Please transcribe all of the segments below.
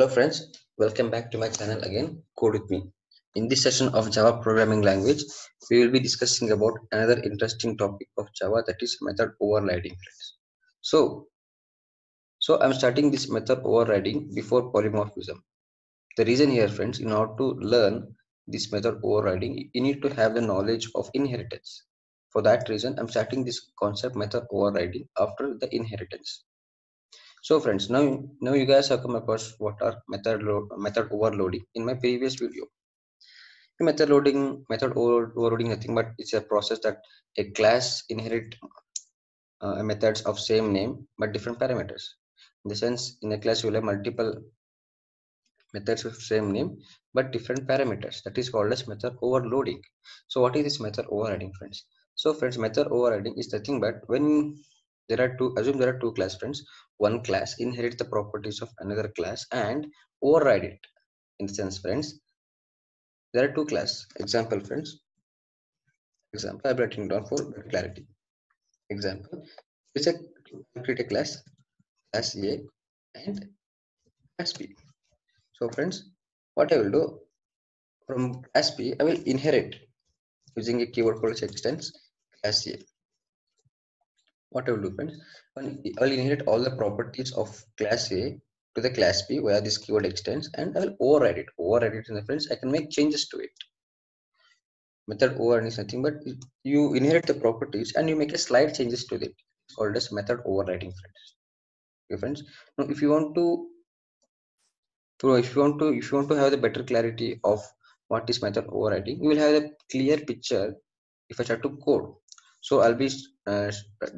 Hello friends, welcome back to my channel again, CoDe-wiTh-mE. In this session of Java programming language, we will be discussing about another interesting topic of Java, that is method overriding. So I'm starting this method overriding before polymorphism. The reason here friends, in order to learn this method overriding, you need to have the knowledge of inheritance. For that reason, I'm starting this concept method overriding after the inheritance. So friends, now you guys have come across what are method overloading in my previous video. Method overloading nothing but it's a process that a class inherits methods of same name but different parameters. In the sense, in a class you will have multiple methods of same name but different parameters. That is called as method overloading. So what is this method overriding, friends? So friends, method overriding is nothing but when assume there are two class friends. One class inherits the properties of another class and override it. In the sense friends, there are two class. Example friends. Example, I'm writing down for clarity. Example, we said create a class, class A and class B. So friends, what I will do, from class B, I will inherit using a keyword called extends class A. What I will do friends, I will inherit all the properties of class A to the class B where this keyword extends, and I will override it. In the friends, I can make changes to it. Method overriding is nothing but you inherit the properties and you make a slight changes to it. It's called as method overriding, friends. Okay friends. Now if you want to have the better clarity of what is method overriding, you will have a clear picture if I start to code. So I'll be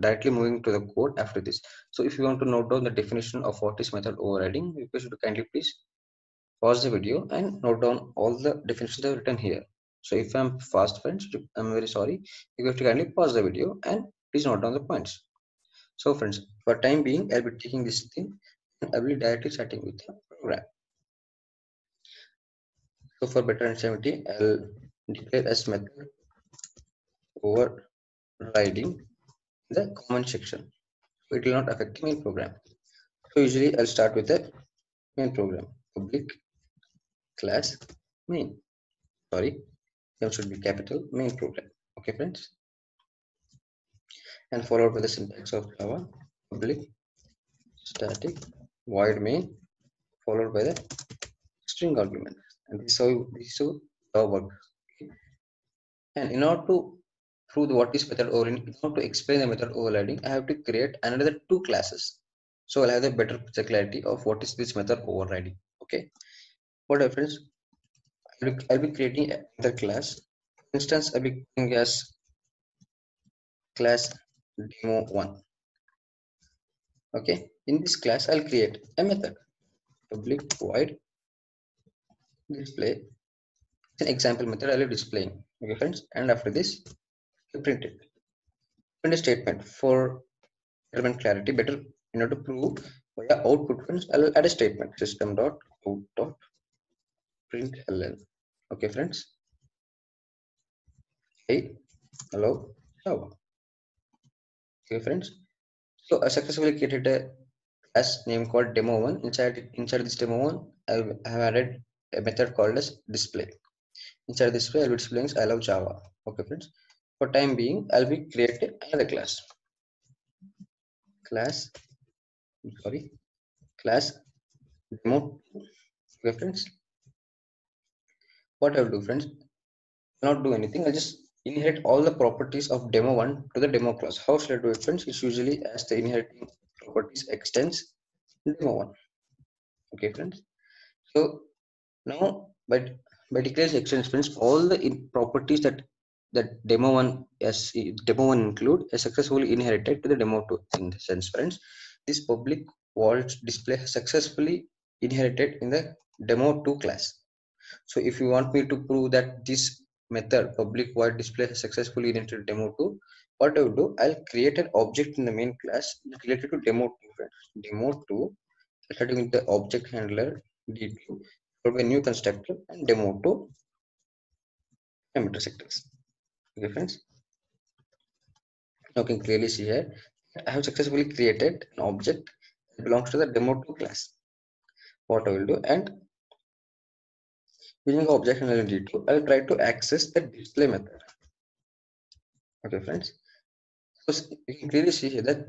directly moving to the code after this. So if you want to note down the definition of what is method overriding, you should kindly please pause the video and note down all the definitions that are written here. So if I'm fast friends, I'm very sorry. You have to kindly pause the video and please note down the points. So friends, for time being, I'll be taking this thing and I will be directly starting with the program. So for better understanding, I'll declare as method overriding the comment section. It will not affect the main program. So usually I'll start with the main program. Public class main. Sorry, that should be capital main program. Okay friends. And followed by the syntax of Java. Public static void main followed by the string argument. And this is how Java works. And in order to prove what is method overriding, in order to explain the method overriding, I have to create another two classes. So I'll have the better clarity of what is this method overriding. Okay. What difference? I'll be creating another class. For instance, I'll be creating as class demo1. Okay. In this class, I'll create a method. Public void display. It's an example method I'll be displaying. Okay, friends. And after this, print it. Print a statement for clarity. Better in order to prove via output friends, I'll add a statement system.out.println. Okay friends. Hey, hello Java. Okay friends. So I successfully created a class name called demo1. Inside this demo1, I have added a method called as display. Inside this way, I'll be displaying I love Java. Okay friends. For time being, I'll be creating another class. Class demo. Okay, friends. What I'll do, friends? Not do anything. I'll just inherit all the properties of demo1 to the demo class. How should I do it, friends? It's usually as the inheriting properties extends demo1. Okay, friends. So now, by declaring extends, friends, all the properties that demo1 include is successfully inherited to the demo2. In the sense friends, this public void display successfully inherited in the demo2 class. So if you want me to prove that this method public void display has successfully inherited demo2, what I will do, I'll create an object in the main class related to demo2 friends. Demo2, starting with the object handler d2 for a new constructor and demo2 parameter sectors. Okay friends, now you can clearly see here I have successfully created an object that belongs to the demo2 class. what I will do, and using object handler G2, I'll try to access the display method. Okay, friends. So you can clearly see here that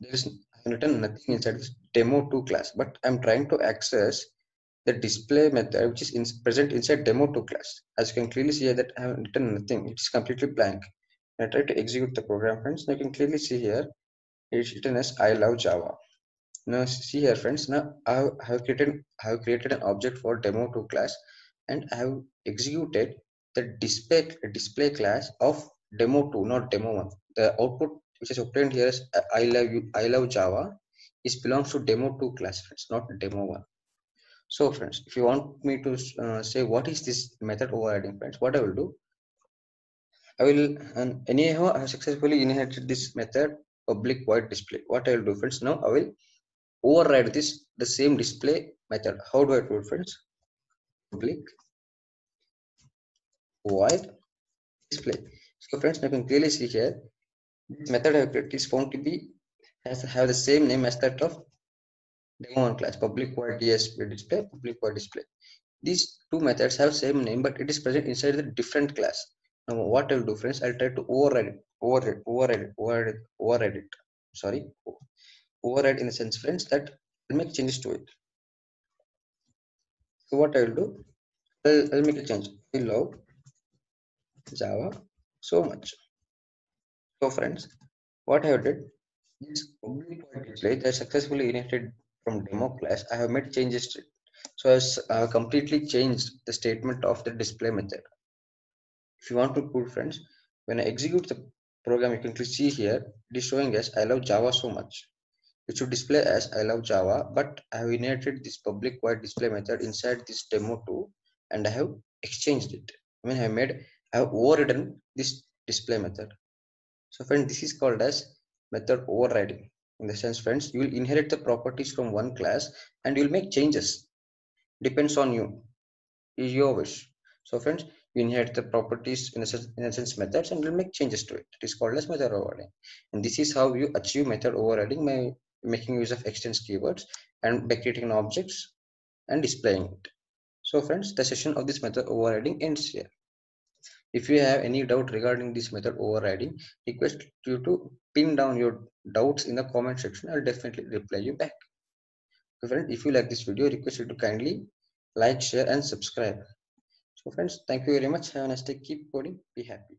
there is written nothing inside this demo2 class, but I'm trying to access the display method which is present inside demo2 class. As you can clearly see here that I have written nothing, it's completely blank. I try to execute the program, friends. Now you can clearly see here it's written as I love Java. Now see here, friends. Now I have created an object for demo2 class, and I have executed the display class of demo2, not demo1. The output which is obtained here is I love Java. It belongs to demo2 class, friends, not demo1. So, friends, if you want me to say what is this method overriding, friends, what I will do, anyhow, I have successfully inherited this method public void display. What I will do, friends, now I will override the same display method. How do I do it, friends? Public void display. So, friends, you can clearly see here this method I have created is found to be have the same name as that of demo1 class, public void display, public void display. These two methods have same name, but it is present inside the different class. Now what I will do, friends, I'll try to override in the sense, friends, that I'll make changes to it. So what I will do, I'll make a change. I love Java so much. So, friends, what I have did is public void display that successfully inherited from demo class. I have made changes to it. So I have completely changed the statement of the display method. If you want to put, friends, when I execute the program, you can see here it is showing as I love Java so much. It should display as I love Java, but I have inherited this public void display method inside this demo2, and I have exchanged it. I mean, I have overridden this display method. So, friends, this is called as method overriding. In the sense, friends, you will inherit the properties from one class and you will make changes. Depends on you, is your wish. So, friends, you inherit the properties in a sense methods and will make changes to it. It is called as method overriding. And this is how you achieve method overriding by making use of extends keywords and by creating objects and displaying it. So, friends, the session of this method overriding ends here. If you have any doubt regarding this method overriding, request you to pin down your doubts in the comment section. I'll definitely reply you back. So, friends, if you like this video, request you to kindly like, share and subscribe. So, friends, thank you very much. Have a nice day. Keep coding. Be happy.